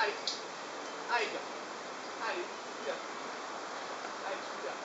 Allez, allez, super. Allez, seul.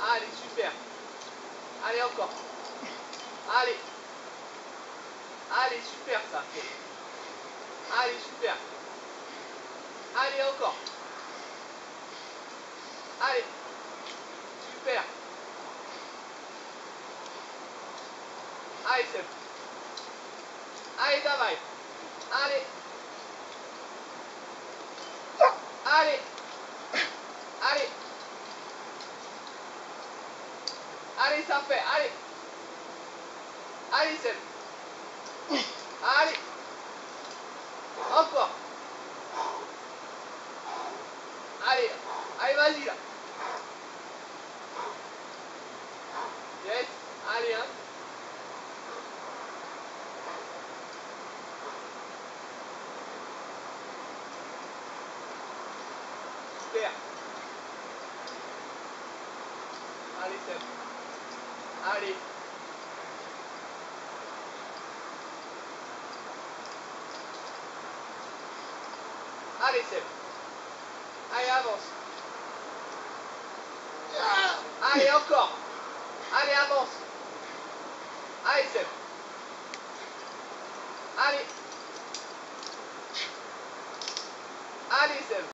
Allez, super. Allez, encore. Allez. Allez, super, ça. Allez, super. Allez, encore. Allez. Super. Allez, seul. Allez, давай. Allez. Allez, allez, allez, ça fait, allez, allez, seul, allez, encore, allez, allez, vas-y là, yes, allez, hein, allez, Seb. Allez. Allez, Seb. Allez, avance. Allez, encore. Allez, avance. Allez, Seb. Allez. Allez, Seb.